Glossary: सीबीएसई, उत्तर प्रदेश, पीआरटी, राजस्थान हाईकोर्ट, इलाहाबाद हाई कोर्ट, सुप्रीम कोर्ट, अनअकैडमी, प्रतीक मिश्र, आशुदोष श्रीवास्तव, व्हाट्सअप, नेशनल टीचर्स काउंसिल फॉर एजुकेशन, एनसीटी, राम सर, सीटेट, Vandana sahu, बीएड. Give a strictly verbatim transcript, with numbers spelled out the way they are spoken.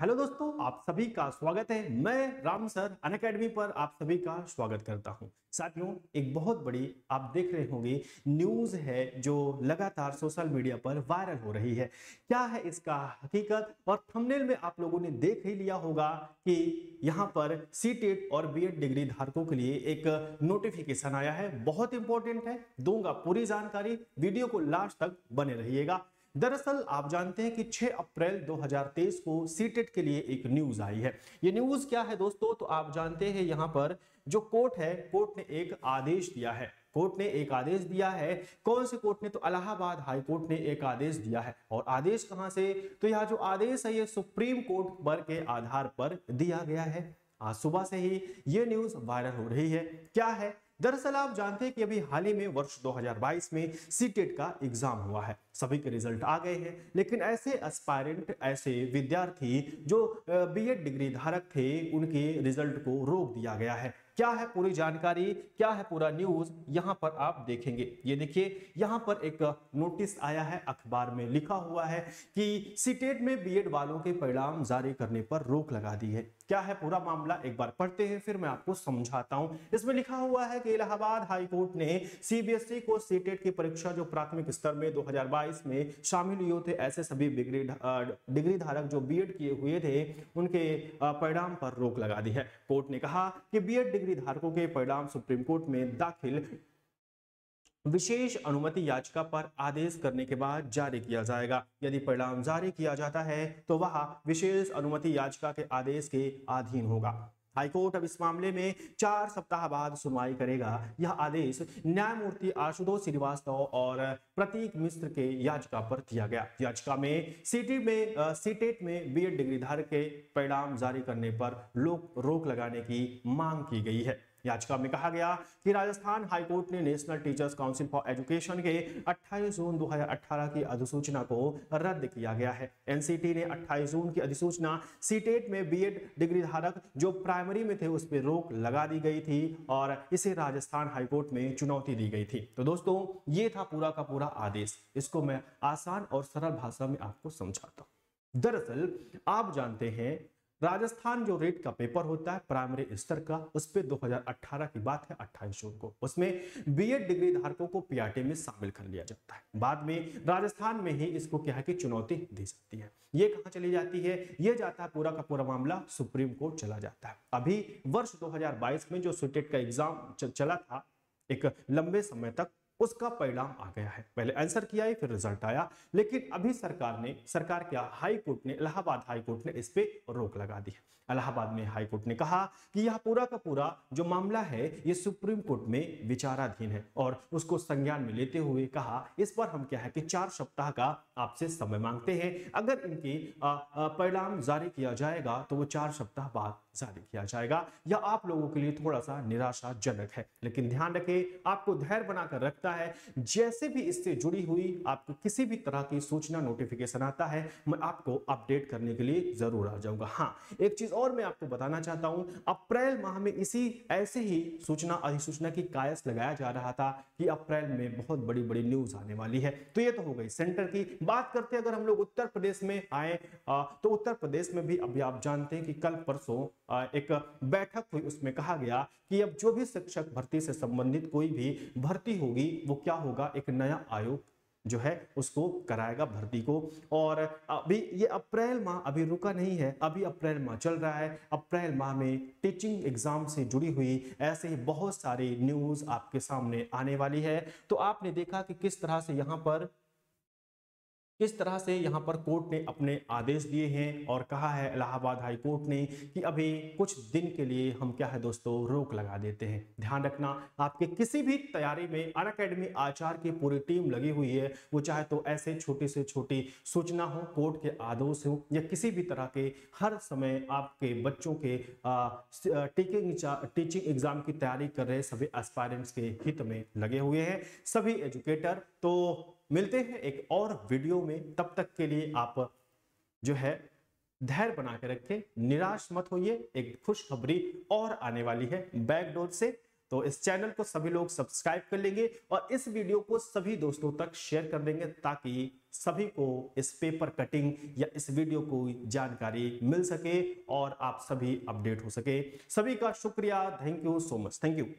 Hello दोस्तों, आप सभी का स्वागत है। मैं राम सर अनअकैडमी पर आप सभी का स्वागत करता हूं। साथियों, एक बहुत बड़ी, आप देख रहे होंगे, न्यूज है जो लगातार सोशल मीडिया पर वायरल हो रही है। क्या है इसका हकीकत और थंबनेल में आप लोगों ने देख ही लिया होगा कि यहां पर सीटेट और बीएड डिग्री धारकों के लिए एक नोटिफिकेशन आया है। बहुत इंपॉर्टेंट है, दूंगा पूरी जानकारी, वीडियो को लास्ट तक बने रहिएगा। दरअसल आप जानते हैं कि छह अप्रैल दो हज़ार तेईस को सीटेट के लिए एक न्यूज आई है। ये न्यूज क्या है दोस्तों, तो आप जानते हैं यहाँ पर जो कोर्ट है, कोर्ट ने एक आदेश दिया है। कोर्ट ने एक आदेश दिया है, कौन से कोर्ट ने, तो इलाहाबाद हाई कोर्ट ने एक आदेश दिया है। और आदेश कहाँ से, तो यह जो आदेश है ये सुप्रीम कोर्ट पर के आधार पर दिया गया है। आज सुबह से ही ये न्यूज वायरल हो रही है। क्या है, दरअसल आप जानते हैं कि अभी हाल ही में वर्ष दो हज़ार बाईस में सीटेट का एग्जाम हुआ है, सभी के रिजल्ट आ गए हैं। लेकिन ऐसे एस्पायरेंट, ऐसे विद्यार्थी जो बीएड डिग्री धारक थे, उनके रिजल्ट को रोक दिया गया है। क्या है पूरी जानकारी, क्या है पूरा न्यूज, यहाँ पर आप देखेंगे। ये देखिए, यहाँ पर एक नोटिस आया है, अखबार में लिखा हुआ है कि सीटेट में बीएड वालों के परिणाम जारी करने पर रोक लगा दी है। क्या है पूरा मामला, एक बार पढ़ते हैं, फिर मैं आपको समझाता हूं। इसमें लिखा हुआ है कि इलाहाबाद हाई कोर्ट ने सीबीएसई को सीटेट की परीक्षा जो प्राथमिक स्तर में दो हज़ार बाईस में शामिल हुए थे, ऐसे सभी डिग्री डिग्री धारक जो बीएड किए हुए थे, उनके परिणाम पर रोक लगा दी है। कोर्ट ने कहा कि बीएड डिग्री धारकों के परिणाम सुप्रीम कोर्ट में दाखिल विशेष अनुमति याचिका पर आदेश करने के बाद जारी किया जाएगा। यदि परिणाम जारी किया जाता है तो वह विशेष अनुमति याचिका के आदेश के अधीन होगा। हाईकोर्ट अब इस मामले में चार सप्ताह बाद सुनवाई करेगा। यह आदेश न्यायमूर्ति आशुदोष श्रीवास्तव और प्रतीक मिश्र के याचिका पर दिया गया। याचिका में सीटी में आ, सीटेट में बीएड डिग्री धारक के परिणाम जारी करने पर लोक रोक लगाने की मांग की गई है। याचिका में कहा गया कि राजस्थान हाईकोर्ट ने नेशनल टीचर्स काउंसिल फॉर एजुकेशन के अट्ठाईस जून दो हज़ार अठारह की अधिसूचना को रद्द किया गया है। एनसीटी ने अट्ठाईस जून की अधिसूचना सीटेट में बीएड डिग्री धारक जो प्राइमरी में थे उस पर रोक लगा दी गई थी और इसे राजस्थान हाईकोर्ट में चुनौती दी गई थी। तो दोस्तों, ये था पूरा का पूरा आदेश। इसको मैं आसान और सरल भाषा में आपको समझाता हूँ। दरअसल आप जानते हैं, राजस्थान जो रेट का पेपर होता है प्राइमरी स्तर का, उस पर दो हज़ार अठारह की बात है, अट्ठाईस जून को, उसमें बीएड डिग्री धारकों को पीआरटी में शामिल कर लिया जाता है। बाद में राजस्थान में ही इसको क्या है कि चुनौती दी जाती है। ये कहाँ चली जाती है, ये जाता है पूरा का पूरा मामला सुप्रीम कोर्ट चला जाता है। अभी वर्ष दो हज़ार बाईस में जो सीटेट का एग्जाम चला था एक लंबे समय तक, उसका परिणाम आ गया है। पहले आंसर किया है, फिर रिजल्ट आया। लेकिन अभी सरकार ने, सरकार क्या, हाई कोर्ट ने, इलाहाबाद हाई कोर्ट ने इस पे रोक लगा दी है। इलाहाबाद में हाई कोर्ट ने कहा कि यह पूरा का पूरा जो मामला है ये सुप्रीम कोर्ट में विचाराधीन है और उसको संज्ञान में लेते हुए कहा इस पर हम क्या है कि चार सप्ताह का आपसे समय मांगते हैं। अगर इनके परिणाम जारी किया जाएगा तो वो चार सप्ताह बाद जारी किया जाएगा। यह आप लोगों के लिए थोड़ा सा निराशाजनक है, लेकिन ध्यान रखें, आपको धैर्य बनाकर रखता है। जैसे भी इससे जुड़ी हुई आपको किसी भी तरह की सूचना, नोटिफिकेशन आता है, मैं आपको अपडेट करने के लिए जरूर आ जाऊंगा। हाँ, एक चीज और मैं आपको बताना चाहता हूं, अप्रैल माह में इसी ऐसे ही सूचना, अधिसूचना की कायस लगाया जा रहा था कि अप्रैल में बहुत बड़ी बड़ी न्यूज आने वाली है। तो ये तो हो गई सेंटर की बात। करते अगर हम लोग उत्तर प्रदेश में आए तो उत्तर प्रदेश में भी अभी आप जानते हैं कि कल परसों एक बैठक हुई, उसमें कहा गया कि अब जो भी शिक्षक भर्ती से संबंधित कोई भी भर्ती होगी वो क्या होगा, एक नया आयोग जो है उसको कराएगा भर्ती को। और अभी ये अप्रैल माह अभी रुका नहीं है, अभी अप्रैल माह चल रहा है। अप्रैल माह में टीचिंग एग्जाम से जुड़ी हुई ऐसे ही बहुत सारी न्यूज आपके सामने आने वाली है। तो आपने देखा कि किस तरह से यहाँ पर किस तरह से यहाँ पर कोर्ट ने अपने आदेश दिए हैं और कहा है इलाहाबाद हाई कोर्ट ने कि अभी कुछ दिन के लिए हम क्या है दोस्तों रोक लगा देते हैं। ध्यान रखना, आपके किसी भी तैयारी में अनअकैडमी आचार की पूरी टीम लगी हुई है, वो चाहे तो ऐसे छोटी से छोटी सूचना हो, कोर्ट के आदेश हो या किसी भी तरह के, हर समय आपके बच्चों के टीचिंग टीचिंग एग्जाम की तैयारी कर रहे सभी एस्पायरेंट्स के हित में लगे हुए हैं सभी एजुकेटर। तो मिलते हैं एक और वीडियो में, तब तक के लिए आप जो है धैर्य बना के रखें, निराश मत होइए। एक खुशखबरी और आने वाली है बैकडोर से, तो इस चैनल को सभी लोग सब्सक्राइब कर लेंगे और इस वीडियो को सभी दोस्तों तक शेयर कर देंगे ताकि सभी को इस पेपर कटिंग या इस वीडियो को जानकारी मिल सके और आप सभी अपडेट हो सके। सभी का शुक्रिया, thank you so much, thank you.